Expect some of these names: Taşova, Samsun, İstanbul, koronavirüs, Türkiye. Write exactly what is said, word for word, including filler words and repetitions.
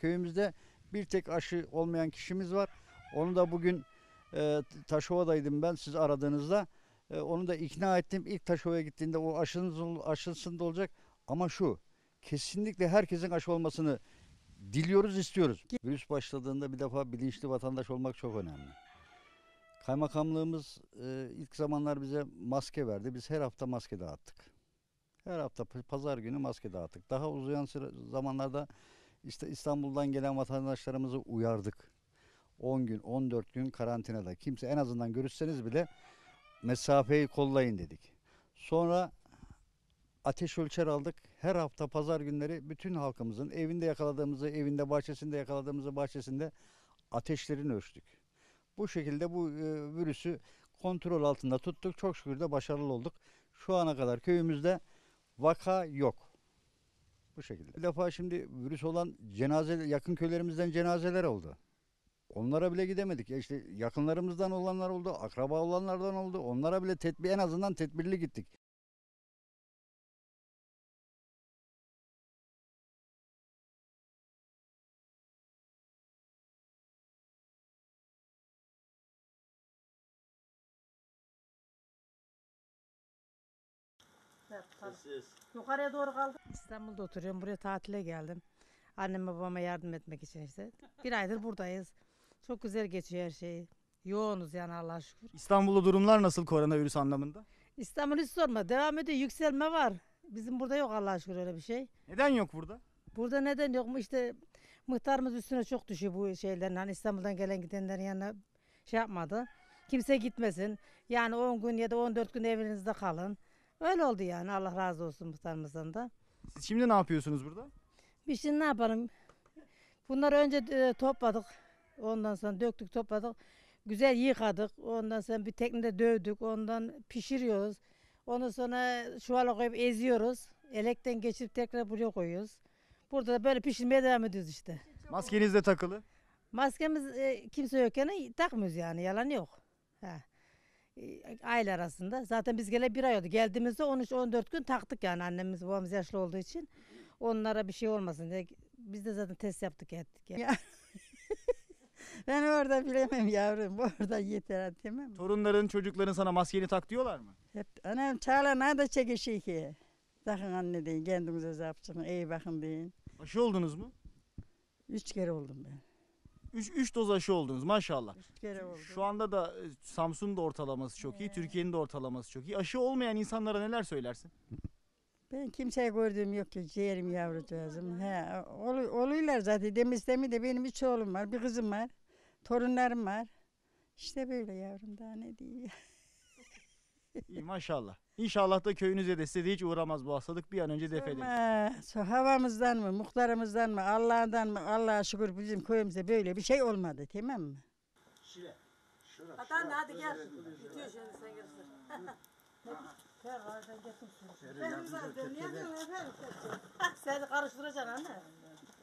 köyümüzde bir tek aşı olmayan kişimiz var. Onu da bugün e, Taşova'daydım ben siz aradığınızda. E, onu da ikna ettim. İlk Taşova'ya gittiğinde o aşınız, aşısında olacak. Ama şu, kesinlikle herkesin aşı olmasını diliyoruz, istiyoruz. Virüs başladığında bir defa bilinçli vatandaş olmak çok önemli. Kaymakamlığımız e, ilk zamanlar bize maske verdi. Biz her hafta maske dağıttık. Her hafta pazar günü maske dağıttık. Daha uzayan süre, zamanlarda işte İstanbul'dan gelen vatandaşlarımızı uyardık. on gün, on dört gün karantinada. Kimse en azından görüşseniz bile mesafeyi kollayın dedik. Sonra ateş ölçer aldık. Her hafta pazar günleri bütün halkımızın evinde yakaladığımızı, evinde, bahçesinde yakaladığımızı, bahçesinde ateşlerini ölçtük. Bu şekilde bu virüsü kontrol altında tuttuk. Çok şükür de başarılı olduk. Şu ana kadar köyümüzde vaka yok. Bu şekilde. Bir defa şimdi virüs olan cenaze, yakın köylerimizden cenazeler oldu. Onlara bile gidemedik. Ya işte yakınlarımızdan olanlar oldu, akraba olanlardan oldu. Onlara bile tedbir, en azından tedbirli gittik. Evet, yukarıya doğru kaldım. İstanbul'da oturuyorum. Buraya tatile geldim. Anneme babama yardım etmek için işte. Bir aydır buradayız. Çok güzel geçiyor her şey. Yoğunuz yani Allah'a şükür. İstanbul'da durumlar nasıl koronavirüs anlamında? İstanbul hiç sorma. Devam ediyor. Yükselme var. Bizim burada yok Allah'a şükür öyle bir şey. Neden yok burada? Burada neden yok mu? İşte mıhtarımız üstüne çok düşüyor bu şeylerin. Hani İstanbul'dan gelen gidenlerin yanına şey yapmadı. Kimse gitmesin. Yani on gün ya da on dört gün evinizde kalın. Öyle oldu yani. Allah razı olsun muhtarımızdan da. Siz şimdi ne yapıyorsunuz burada? Biz şimdi ne yapalım? Bunları önce topladık. Ondan sonra döktük, topladık. Güzel yıkadık. Ondan sonra bir teknede dövdük. Ondan pişiriyoruz. Ondan sonra çuvala koyup eziyoruz. Elekten geçirip tekrar buraya koyuyoruz. Burada da böyle pişirmeye devam ediyoruz işte. Maskeniz de takılı? Maskemiz kimse yokken takmıyoruz yani. Yalan yok. Ha. Aile arasında. Zaten biz gele bir ay oldu. Geldiğimizde on üç on dört gün taktık yani annemiz babamız yaşlı olduğu için. Onlara bir şey olmasın diye. Biz de zaten test yaptık ettik. Ya. Ben orada bilemem yavrum. Orada yeter demem. Torunların, çocukların sana maskeni tak diyorlar mı? Hep anam çağlanan da çekişi ki. Takın anne deyin. Kendimize zap çıkın. İyi bakın deyin. Aşı oldunuz mu? Üç kere oldum ben. Üç, üç doz aşı oldunuz maşallah. Oldu. Şu anda da Samsun'da ortalaması çok ee. iyi, Türkiye'nin de ortalaması çok iyi. Aşı olmayan insanlara neler söylersin? Ben kimseye gördüğüm yok ki ciğerim yavrucağızım. He, ol, oluyorlar zaten demizlemi de benim üç oğlum var, bir kızım var, torunlarım var. İşte böyle yavrum daha ne diyeyim. İyi maşallah. İnşallah da köyünüze de size de hiç uğramaz bu hastalık bir an önce def edelim. Havamızdan mı, muhtarımızdan mı, Allah'tan mı, Allah'a şükür bizim köyümüzde böyle bir şey olmadı, tamam mı? Şile, şura, şura. Hadi, hadi gel. Gidiyor şimdi sen gelirsin. Ver, oradan getirsin. Ver, oradan getirsin. Seni karıştıracaksın anne.